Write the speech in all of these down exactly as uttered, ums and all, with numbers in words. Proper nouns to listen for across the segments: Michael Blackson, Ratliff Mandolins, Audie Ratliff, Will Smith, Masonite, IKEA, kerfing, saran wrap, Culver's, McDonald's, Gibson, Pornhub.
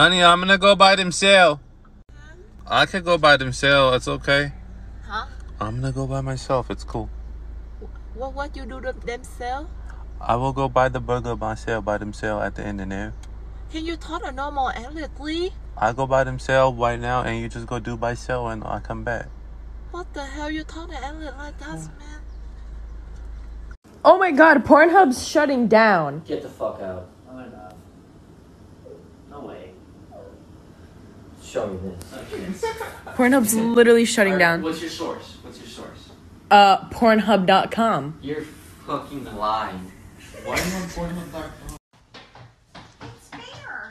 Honey, I'm gonna go buy them sale. I could go buy them sale. It's okay. Huh? I'm gonna go by myself. It's cool. What? What you do them sale? I will go buy the burger myself by themselves at the end of there. Can you talk a normal English? I go by themselves right now, and you just go do by sale, and I come back. What the hell you talking English like that, yeah. man? Oh my God, Pornhub's shutting down. Get the fuck out. No, they're not. No way. Show me this. Pornhub's literally shutting right, down. What's your source? What's your source? Uh, Pornhub dot com. You're fucking lying. Why are you on Pornhub dot com? It's bear.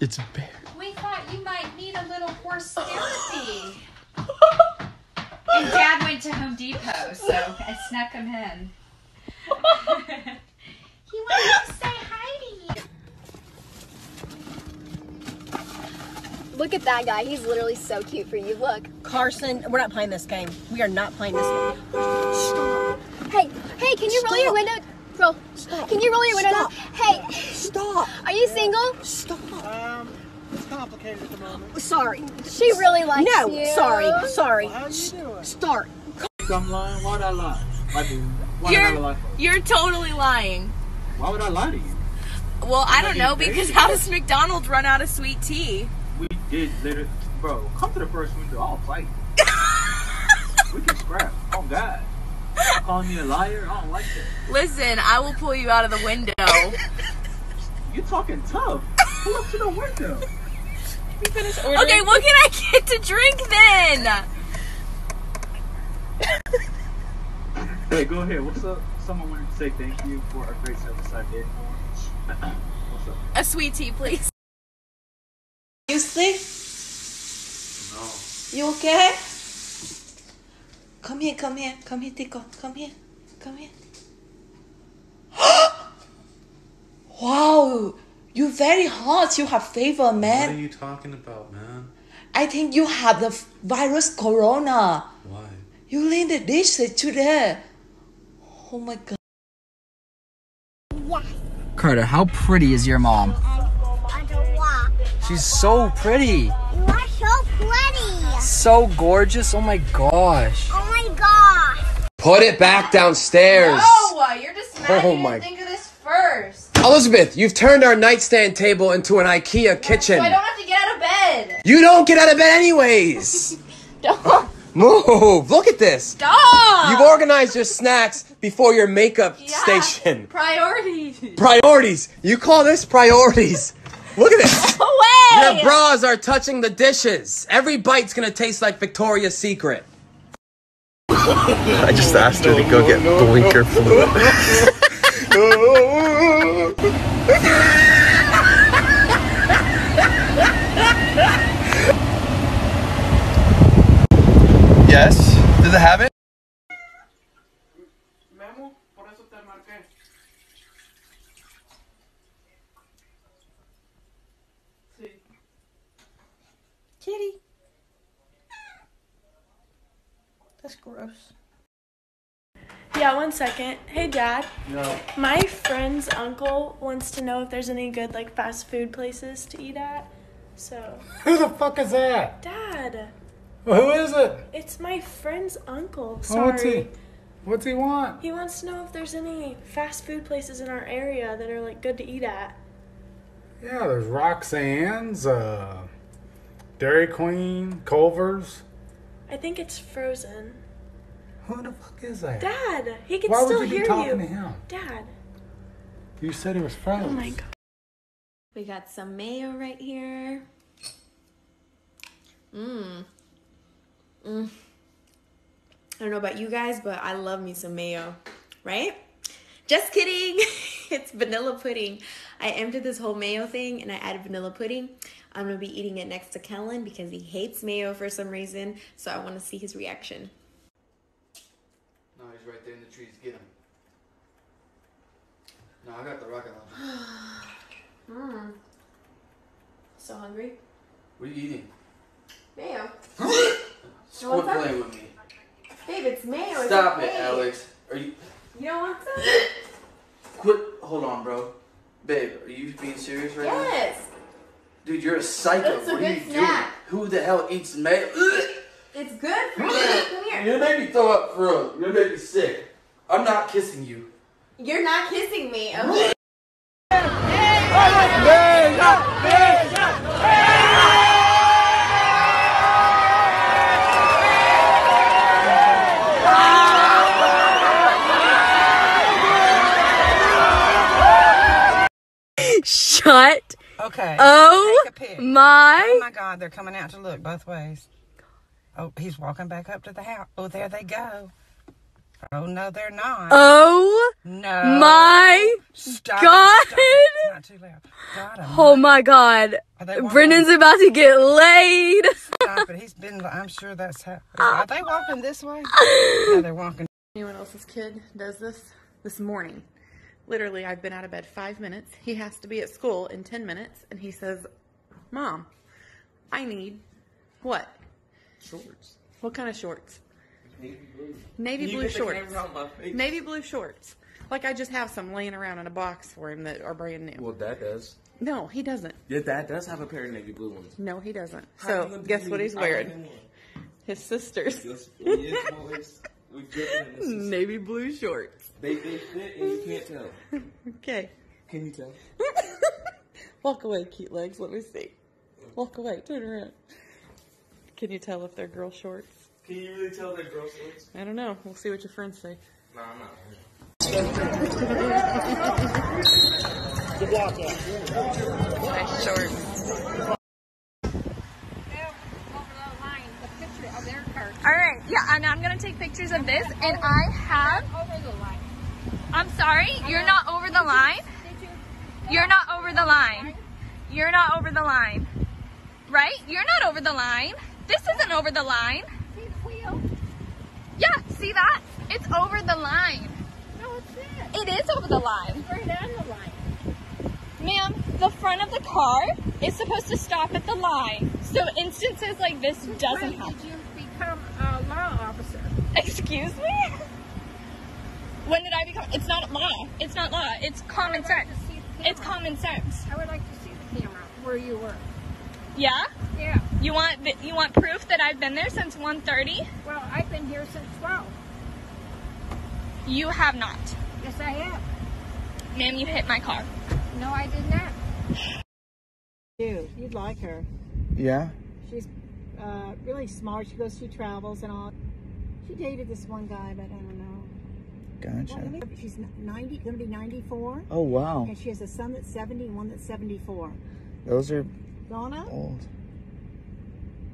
It's bear. We thought you might need a little horse therapy. And Dad went to Home Depot, so I snuck him in. He wanted to say hi to you. Look at that guy. He's literally so cute for you. Look. Carson, we're not playing this game. We are not playing this game. Stop. Hey, hey, can you Stop. roll your window? Roll. Stop. Can you roll your window? Stop. Hey. Stop. Are you single? Stop. Um. It's complicated at the moment. Sorry. She really likes no, you. No, sorry, sorry. Well, how you doing? Start. I'm lying. Why would I lie? Why, do, why would I lie? You're totally lying. Why would I lie to you? Well, I, I don't know, because how does McDonald's run out of sweet tea? We did literally. Bro, come to the first window. I'll fight. We can scrap. Oh, God. You're calling me a liar? I don't like that. Listen, I will pull you out of the window. You're talking tough. Pull up to the window. Okay, what can I get to drink then? Hey, go ahead. What's up? Someone wanted to say thank you for a great service I did. What's up? A sweet tea, please. You sleep? No. You okay? Come here, come here, come here, Tico. Come here, come here. Wow. You're very hot. You have fever, man. What are you talking about, man? I think you have the virus corona. Why? You lean the dish today. Oh my God. Yes. Carter, how pretty is your mom? She's so pretty. You are so pretty. So gorgeous. Oh my gosh. Oh my gosh. Put it back downstairs. No, you're just mad. Oh my. Think of this first. Elizabeth, you've turned our nightstand table into an IKEA kitchen. So I don't have to get out of bed. You don't get out of bed anyways. Don't. Move. Look at this. Stop. You've organized your snacks before your makeup yeah. station. Priorities. Priorities. You call this priorities. Look at this. No way. Your bras are touching the dishes. Every bite's going to taste like Victoria's Secret. I just asked her to go get blinker fluid. Yes? Does it have it? Memo, por eso te marqué. Sí. Kitty. That's gross. Yeah, one second. Hey, Dad. No. My friend's uncle wants to know if there's any good, like, fast food places to eat at, so... Who the fuck is that? Dad. Well, who is it? It's my friend's uncle. Sorry. Oh, what's he? What's he want? He wants to know if there's any fast food places in our area that are, like, good to eat at. Yeah, there's Roxanne's, uh, Dairy Queen, Culver's. I think it's Frozen. Who the fuck is that? Dad, he can Why still hear you. Why would you be talking you? to him? Dad. You said he was friends. Oh my God. We got some mayo right here. Mmm. Mmm. I don't know about you guys, but I love me some mayo. Right? Just kidding. It's vanilla pudding. I emptied this whole mayo thing and I added vanilla pudding. I'm going to be eating it next to Kellen because he hates mayo for some reason. So I want to see his reaction. He's right there in the trees. Get him. No, I got the rocket launcher. mm. So hungry. What are you eating? Mayo. Stop playing with me. Babe, it's mayo. Stop it's it, mayo. Alex. Are you... You don't want some? Quit. Hold on, bro. Babe, are you being serious right yes. now? Yes. Dude, you're a psycho. It's a what good are you snack. Doing? Who the hell eats mayo? It's good for you. Come here. You're gonna make me throw up for real. You're gonna make me sick. I'm not kissing you. You're not kissing me, okay? Shut. Okay. Oh my. Oh my God, they're coming out to look both ways. Oh, he's walking back up to the house. Oh, there they go. Oh, no, they're not. Oh. No. My stop, God. Stop. Not too loud. God, oh, my God. Brennan's about to get laid. Stop it. He's been, I'm sure that's how. Are they walking this way? No, they're walking. Anyone else's kid does this this morning. Literally, I've been out of bed five minutes. He has to be at school in ten minutes. And he says, Mom, I need what? Shorts. What kind of shorts? Navy blue. Navy blue shorts. Navy blue shorts. Like I just have some laying around in a box for him that are brand new. Well, Dad does. No, he doesn't. Yeah, Dad does have a pair of navy blue ones. No, he doesn't. So do guess what he's wearing? His sister's. Just, boys, his navy blue shorts. They, they fit and you can't tell. Okay. Can you tell? Walk away, cute legs. Let me see. Walk away. Turn around. Can you tell if they're girl shorts? Can you really tell they're girl shorts? I don't know. We'll see what your friends say. Nah, I'm not. Nice shorts. Alright, yeah, and I'm gonna take pictures of this, and I have... over the line. I'm sorry? You're not over the line? You're not over the line. You're not over the line. Right? You're not over the line. This isn't over the line. Yeah, see that? It's over the line. No, it's not. It is over the line. It's right on the line. Ma'am, the front of the car is supposed to stop at the line. So instances like this so doesn't happen. When did you become a law officer? Excuse me? When did I become? It's not law. It's not law. It's common like sense. It's common sense. I would like to see the camera where you were. Yeah? Yeah. You want you want proof that I've been there since one thirty? Well, I've been here since twelve. You have not. Yes, I have. Ma'am, you hit my car. No, I did not. You, you'd like her. Yeah? She's uh, really smart. She goes through travels and all. She dated this one guy, but I don't know. Gotcha. Well, she's ninety, going to be ninety-four. Oh, wow. And she has a son that's seventy and one that's seventy-four. Those are... Donna? Old.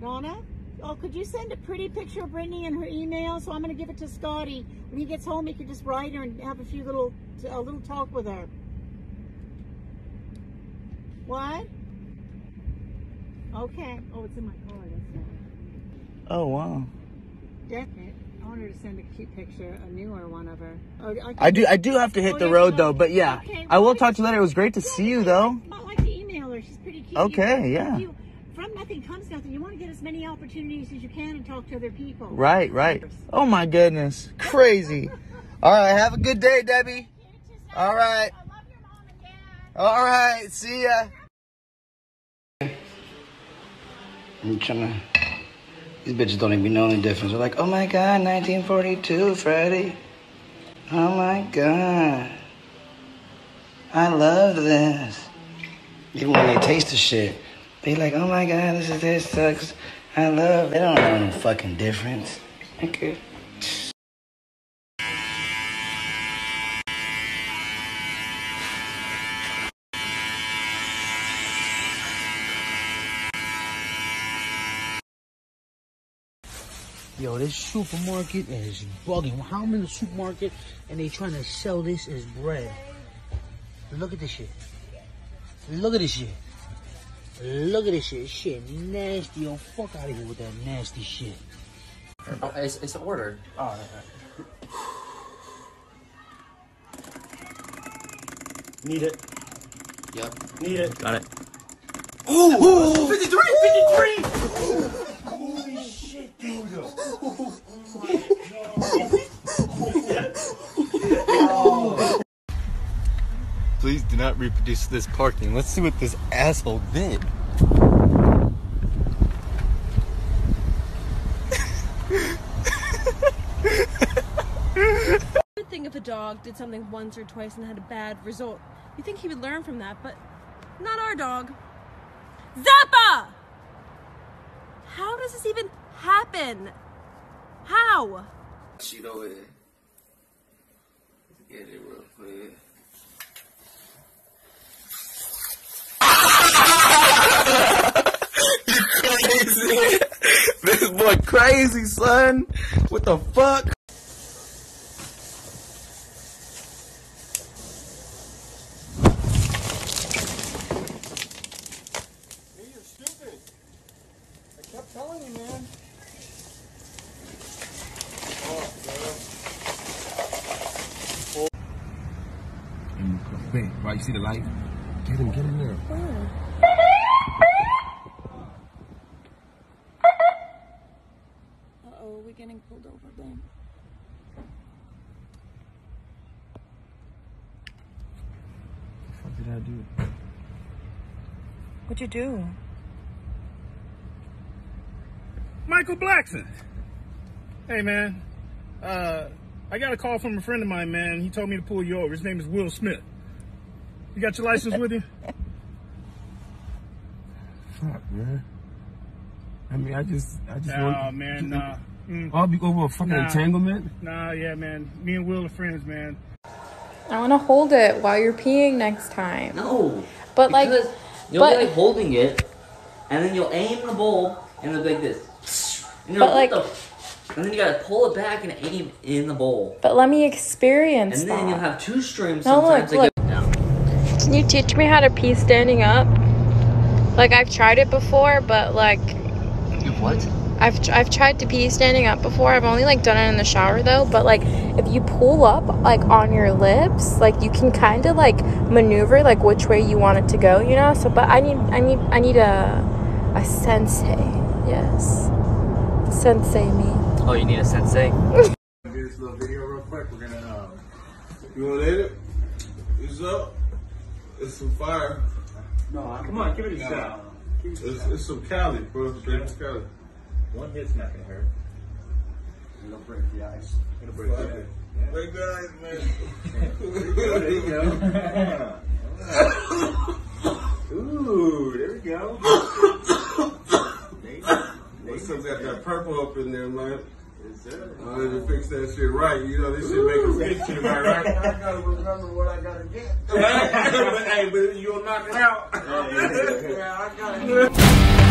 Donna? Oh, could you send a pretty picture of Brittany in her email? So I'm going to give it to Scotty. When he gets home, he can just write her and have a few little, a little talk with her. What? Okay. Oh, it's in my car. That's not. Oh, wow. Definitely. I want her to send a cute picture, a newer one of her. Oh, okay. I do I do have to hit oh, the road, though, but yeah. Okay, well, I will talk to you later. It was great to yeah, see you, though. I like to email her. She's pretty cute. Okay, yeah. You, from nothing comes nothing. You want to get as many opportunities as you can and talk to other people. Right, right. Oh my goodness, crazy. All right, have a good day, Debbie. All right. I love your mom and dad. All right, see ya. I'm trying to. These bitches don't even know any difference. They're like, oh my God, nineteen forty-two, Freddie. Oh my God. I love this. Even when they taste the shit. They like, oh my God, this is this sucks. I love. They don't know no fucking difference. Okay. Yo, this supermarket is bugging. How I'm in the supermarket and they trying to sell this as bread. Look at this shit. Look at this shit. Look at this shit. Shit nasty. Oh, fuck out of here with that nasty shit. Oh, it's, it's an order. Oh, all right, all right. Need it. Yep. Need it. Got it. Ooh, ooh, fifty-three, ooh. fifty-three. Ooh. Holy shit, dude. Oh my God. Oh. Please do not reproduce this parking. Let's see what this asshole did. If a dog did something once or twice and had a bad result, you think he would learn from that, but not our dog. Zappa! How does this even happen? How? She go ahead. Get it real quick. You crazy. This boy crazy, son. What the fuck? Right, you see the light? Get him, get him there. Uh oh, we're getting pulled over, Ben. What did I do? What'd you do? Michael Blackson. Hey, man. Uh, I got a call from a friend of mine, man. He told me to pull you over. His name is Will Smith. You got your license with you? Fuck, man. I mean, I just, I just nah, want. Nah, man, nah. Mm. I'll be over a fucking nah. entanglement. Nah, yeah, man. Me and Will are friends, man. I want to hold it while you're peeing next time. No, but like, you'll but, be like holding it, and then you'll aim the bowl, and it'll be like this. And you're but like, like the, and then you gotta pull it back and aim in the bowl. But let me experience. And then that. You'll have two streams. No, sometimes look, look. Can you teach me how to pee standing up? Like, I've tried it before, but like... You've what? I've, I've tried to pee standing up before. I've only like done it in the shower though. But like, if you pull up like on your lips, like you can kind of like maneuver like which way you want it to go, you know? So, but I need, I need, I need a, a sensei. Yes. Sensei me. Oh, you need a sensei? Get this little video real quick. We're gonna, um... You wanna edit? What's up? It's some fire. No, I come on, give it a no, shot. No, no. It a it's, shot. It's some Cali, bro. Straight okay. Cali. One hit's not gonna hurt. It'll break the ice. It'll break the ice. Yeah. Break the ice, man. There you go. Ooh, there we go. What's up? Got that purple up in there, man. Yes, sir. I need to fix that shit right. You know, this shit make us get shit right, right? I gotta remember what I gotta get. But, hey, but you'll knock it out. Yeah, I gotta get it.